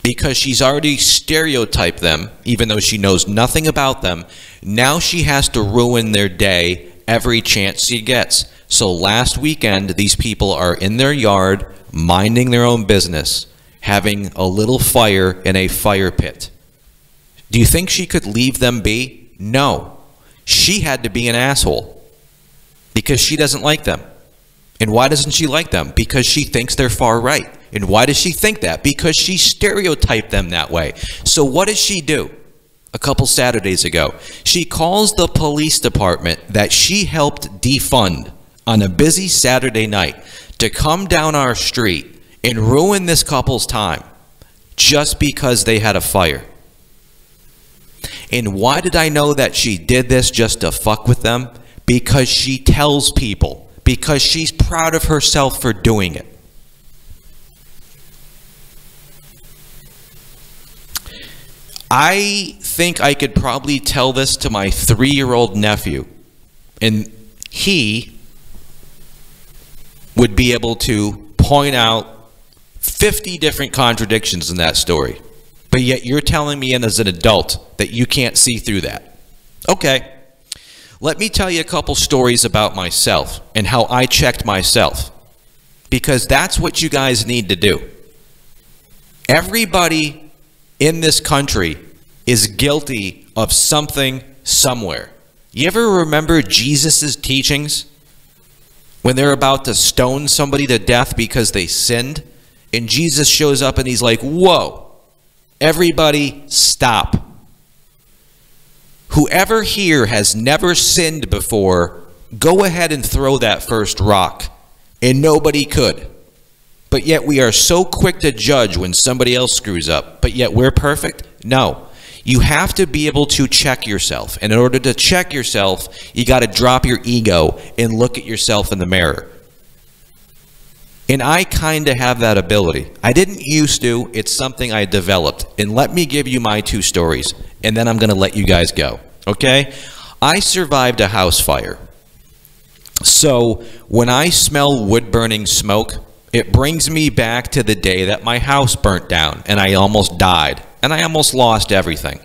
because she's already stereotyped them, even though she knows nothing about them, now she has to ruin their day every chance she gets. So last weekend, these people are in their yard, minding their own business, having a little fire in a fire pit. Do you think she could leave them be? No. She had to be an asshole because she doesn't like them. And why doesn't she like them? Because she thinks they're far right. And why does she think that? Because she stereotyped them that way. So what does she do? A couple Saturdays ago, she calls the police department that she helped defund on a busy Saturday night to come down our street and ruin this couple's time just because they had a fire. And why did I know that she did this just to fuck with them? Because she tells people, because she's proud of herself for doing it. I think I could probably tell this to my 3-year-old nephew, and he would be able to point out 50 different contradictions in that story. But yet you're telling me as an adult that you can't see through that. Okay, let me tell you a couple stories about myself and how I checked myself, because that's what you guys need to do. Everybody in this country is guilty of something somewhere. You ever remember Jesus's teachings when they're about to stone somebody to death because they sinned, and Jesus shows up and he's like, whoa, everybody stop. Whoever here has never sinned before, go ahead and throw that first rock. And nobody could. But yet we are so quick to judge when somebody else screws up, but yet we're perfect? No. You have to be able to check yourself. And in order to check yourself, you got to drop your ego and look at yourself in the mirror. And I kind of have that ability. I didn't used to. It's something I developed. And let me give you my 2 stories, and then I'm going to let you guys go. Okay? I survived a house fire. So when I smell wood-burning smoke, it brings me back to the day that my house burnt down and I almost died and I almost lost everything.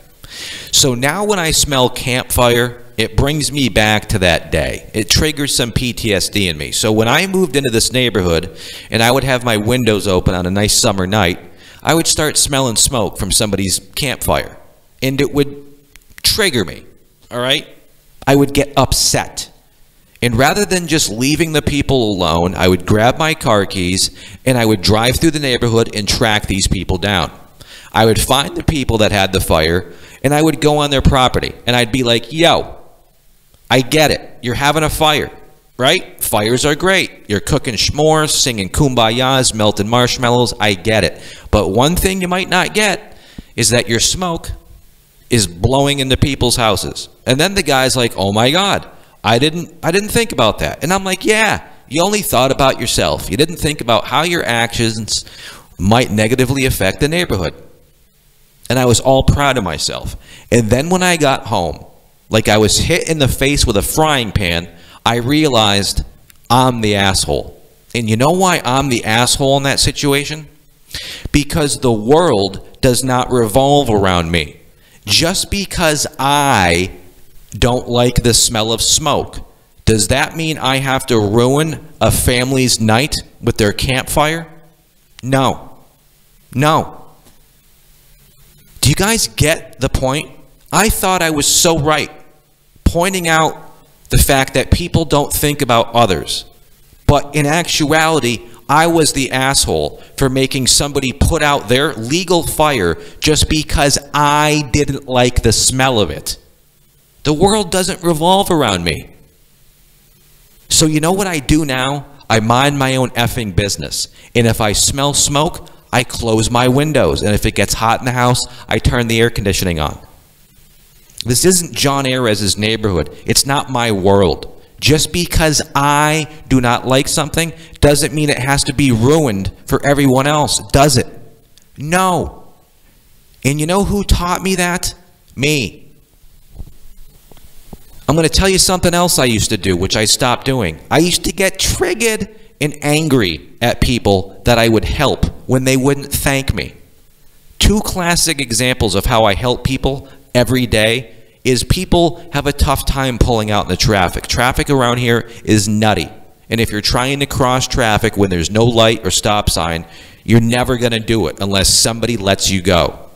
So now when I smell campfire, it brings me back to that day. It triggers some PTSD in me. So when I moved into this neighborhood and I would have my windows open on a nice summer night, I would start smelling smoke from somebody's campfire and it would trigger me, all right? I would get upset. And rather than just leaving the people alone, I would grab my car keys and I would drive through the neighborhood and track these people down. I would find the people that had the fire and I would go on their property and I'd be like, yo, I get it. You're having a fire, right? Fires are great. You're cooking s'mores, singing kumbayas, melting marshmallows. I get it. But one thing you might not get is that your smoke is blowing into people's houses. And then the guy's like, oh my God. I didn't think about that. And I'm like, yeah, you only thought about yourself. You didn't think about how your actions might negatively affect the neighborhood. And I was all proud of myself. And then when I got home, like I was hit in the face with a frying pan, I realized I'm the asshole. And you know why I'm the asshole in that situation? Because the world does not revolve around me. Just because I don't like the smell of smoke, does that mean I have to ruin a family's night with their campfire? No. No. Do you guys get the point? I thought I was so right, pointing out the fact that people don't think about others. But in actuality, I was the asshole for making somebody put out their legal fire just because I didn't like the smell of it. The world doesn't revolve around me. So you know what I do now? I mind my own effing business. And if I smell smoke, I close my windows, and if it gets hot in the house, I turn the air conditioning on. This isn't John Ares's neighborhood. It's not my world. Just because I do not like something doesn't mean it has to be ruined for everyone else, does it? No. And you know who taught me that? Me. I'm going to tell you something else I used to do, which I stopped doing. I used to get triggered and angry at people that I would help when they wouldn't thank me. Two classic examples of how I help people every day is people have a tough time pulling out in the traffic. Traffic around here is nutty. And if you're trying to cross traffic when there's no light or stop sign, you're never going to do it unless somebody lets you go.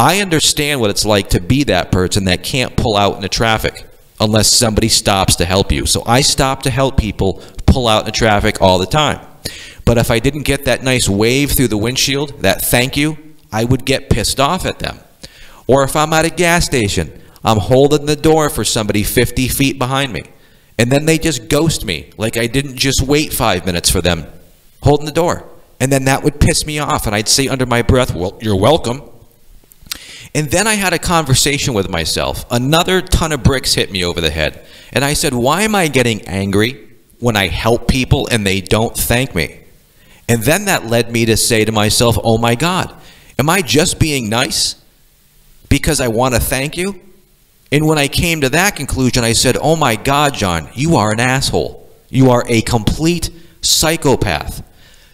I understand what it's like to be that person that can't pull out in the traffic unless somebody stops to help you. So I stop to help people pull out in the traffic all the time. But if I didn't get that nice wave through the windshield, that thank you, I would get pissed off at them. Or if I'm at a gas station, I'm holding the door for somebody 50 feet behind me, and then they just ghost me like I didn't just wait 5 minutes for them holding the door. And then that would piss me off, and I'd say under my breath, well, you're welcome. And then I had a conversation with myself. Another ton of bricks hit me over the head, and I said, why am I getting angry when I help people and they don't thank me? And then that led me to say to myself, oh my God, am I just being nice because I want to thank you? And when I came to that conclusion, I said, oh my God, John, you are an asshole. You are a complete psychopath.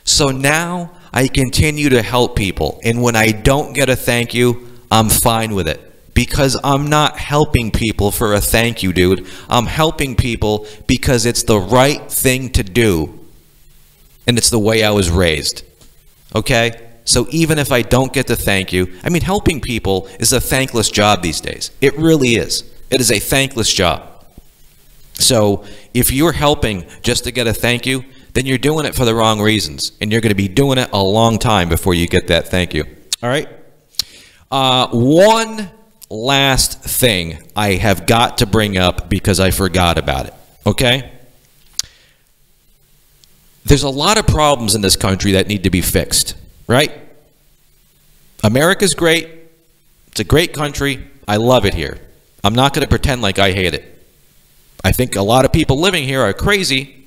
So now I continue to help people. And when I don't get a thank you, I'm fine with it. Because I'm not helping people for a thank you, dude. I'm helping people because it's the right thing to do. And it's the way I was raised. Okay? So even if I don't get to thank you, I mean, helping people is a thankless job these days. It really is. It is a thankless job. So if you're helping just to get a thank you, then you're doing it for the wrong reasons. And you're going to be doing it a long time before you get that thank you. All right. One last thing I have got to bring up because I forgot about it. Okay. There's a lot of problems in this country that need to be fixed. Right? America's great. It's a great country. I love it here. I'm not going to pretend like I hate it. I think a lot of people living here are crazy,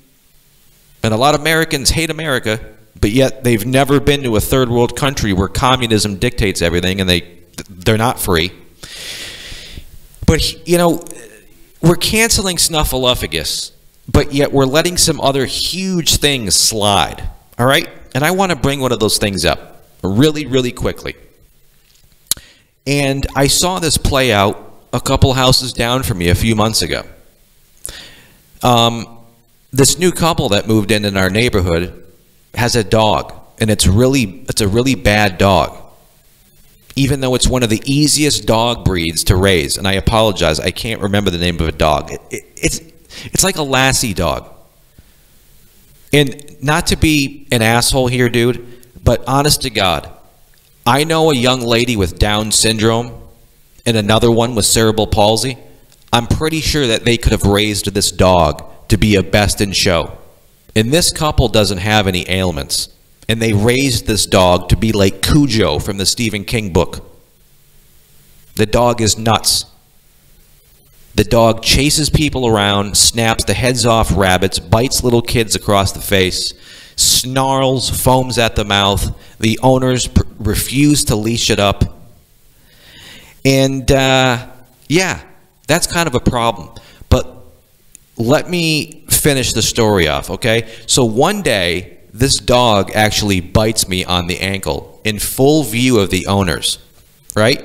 and a lot of Americans hate America, but yet they've never been to a third world country where communism dictates everything and they're not free. But, you know, we're canceling Snuffleupagus, but yet we're letting some other huge things slide. All right? And I want to bring one of those things up really, really quickly. And I saw this play out a couple houses down from me a few months ago. This new couple that moved in our neighborhood has a dog, and it's a really bad dog, even though it's one of the easiest dog breeds to raise. And I apologize, I can't remember the name of a dog. It's like a Lassie dog. And not to be an asshole here, dude, but honest to God, I know a young lady with Down syndrome and another one with cerebral palsy. I'm pretty sure that they could have raised this dog to be a best in show. And this couple doesn't have any ailments. And they raised this dog to be like Cujo from the Stephen King book. The dog is nuts. The dog chases people around, snaps the heads off rabbits, bites little kids across the face, snarls, foams at the mouth. The owners refuse to leash it up. And yeah, that's kind of a problem. But let me finish the story off, okay? So one day, this dog actually bites me on the ankle in full view of the owners, right?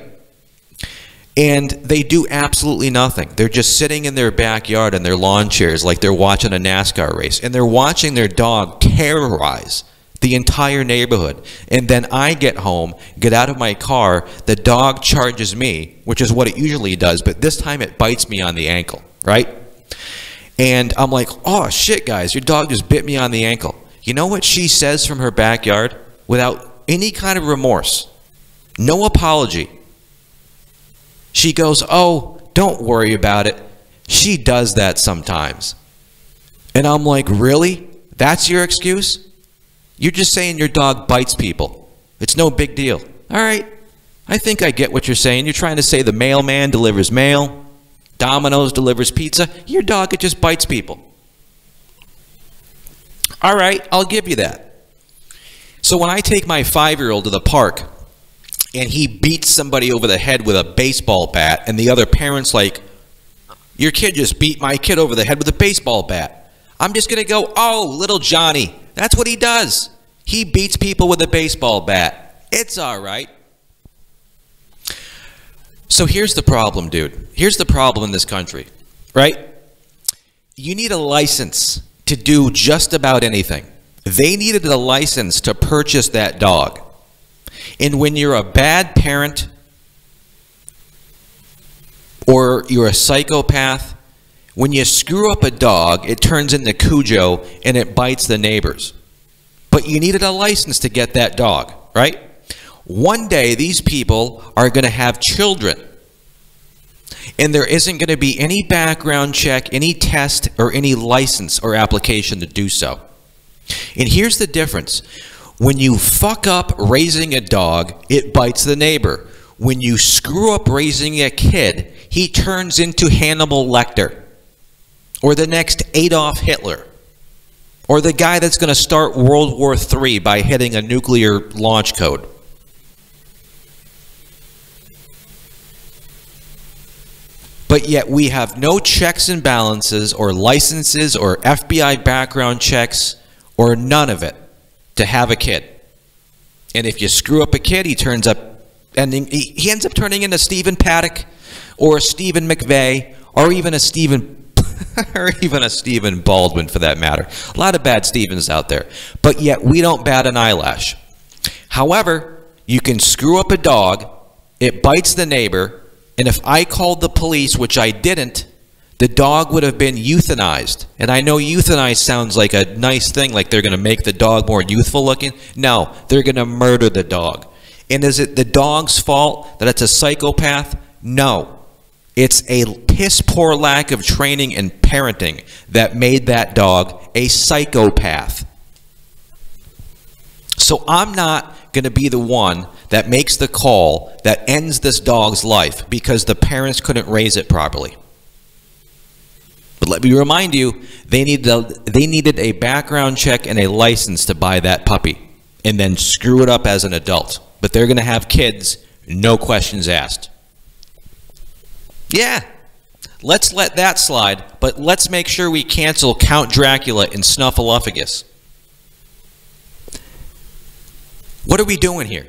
And they do absolutely nothing. They're just sitting in their backyard in their lawn chairs like they're watching a NASCAR race. And they're watching their dog terrorize the entire neighborhood. And then I get home, get out of my car, the dog charges me, which is what it usually does, but this time it bites me on the ankle, right? And I'm like, oh shit guys, your dog just bit me on the ankle. You know what she says from her backyard without any kind of remorse? No apology. She goes, oh, don't worry about it. She does that sometimes. And I'm like, really? That's your excuse? You're just saying your dog bites people. It's no big deal. All right. I think I get what you're saying. You're trying to say the mailman delivers mail, Domino's delivers pizza. Your dog, it just bites people. All right, I'll give you that. So when I take my 5-year-old to the park and he beats somebody over the head with a baseball bat and the other parent's like, your kid just beat my kid over the head with a baseball bat, I'm just going to go, oh, little Johnny. That's what he does. He beats people with a baseball bat. It's all right. So here's the problem, dude. Here's the problem in this country, right? You need a license to do just about anything. They needed a license to purchase that dog. And when you're a bad parent or you're a psychopath, when you screw up a dog, it turns into Cujo and it bites the neighbors. But you needed a license to get that dog, right? One day these people are going to have children. And there isn't going to be any background check, any test, or any license or application to do so. And here's the difference. When you fuck up raising a dog, it bites the neighbor. When you screw up raising a kid, he turns into Hannibal Lecter or the next Adolf Hitler or the guy that's going to start World War III by hitting a nuclear launch code. But yet we have no checks and balances or licenses or FBI background checks or none of it to have a kid. And if you screw up a kid, he ends up turning into Stephen Paddock or Stephen McVeigh or even a Stephen or even a Stephen Baldwin for that matter. A lot of bad Stephens out there. But yet we don't bat an eyelash. However, you can screw up a dog, it bites the neighbor. And if I called the police, which I didn't, the dog would have been euthanized. And I know euthanize sounds like a nice thing, like they're going to make the dog more youthful looking. No, they're going to murder the dog. And is it the dog's fault that it's a psychopath? No. It's a piss poor lack of training and parenting that made that dog a psychopath. So I'm not going to be the one that makes the call that ends this dog's life because the parents couldn't raise it properly. But let me remind you, they needed a background check and a license to buy that puppy and then screw it up as an adult. But they're going to have kids, no questions asked. Yeah, let's let that slide, but let's make sure we cancel Count Dracula and Snuffleupagus. What are we doing here?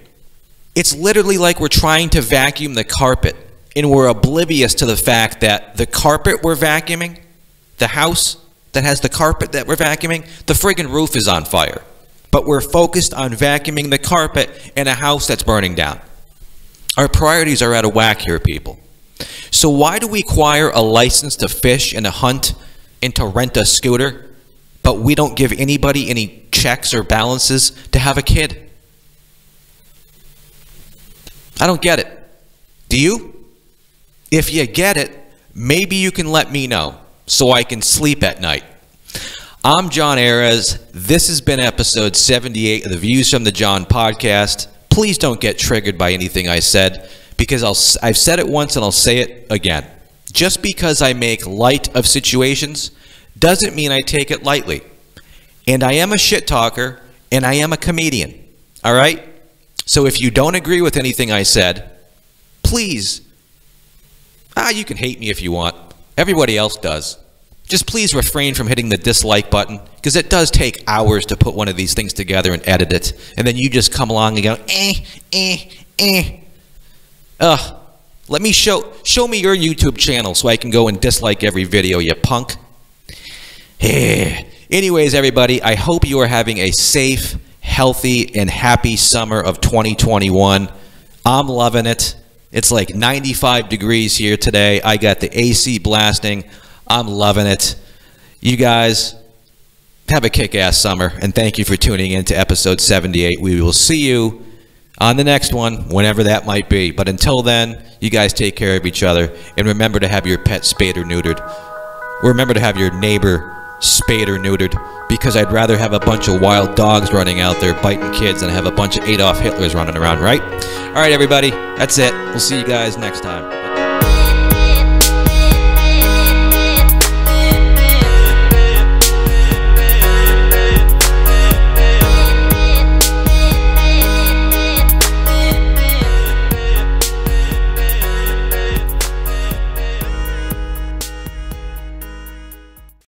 It's literally like we're trying to vacuum the carpet and we're oblivious to the fact that the carpet we're vacuuming, the house that has the carpet that we're vacuuming, the friggin' roof is on fire. But we're focused on vacuuming the carpet in a house that's burning down. Our priorities are out of whack here, people. So why do we acquire a license to fish and to hunt and to rent a scooter, but we don't give anybody any checks or balances to have a kid? I don't get it. Do you? If you get it, maybe you can let me know so I can sleep at night. I'm John Ares. This has been episode 78 of the Views from the John podcast. Please don't get triggered by anything I said because I've said it once and I'll say it again. Just because I make light of situations doesn't mean I take it lightly. And I am a shit talker and I am a comedian. All right? So if you don't agree with anything I said, please, you can hate me if you want. Everybody else does. Just please refrain from hitting the dislike button because it does take hours to put one of these things together and edit it. And then you just come along and go, let me show me your YouTube channel so I can go and dislike every video, you punk. Anyways, everybody, I hope you are having a safe, healthy and happy summer of 2021. I'm loving it. It's like 95 degrees here today. I got the AC blasting. I'm loving it. You guys have a kick-ass summer, and thank you for tuning in to episode 78. We will see you on the next one, whenever that might be. But until then, you guys take care of each other, and remember to have your pet spayed or neutered. Remember to have your neighbor spayed or neutered, because I'd rather have a bunch of wild dogs running out there biting kids than have a bunch of Adolf Hitlers running around, right? All right, everybody, that's it. We'll see you guys next time.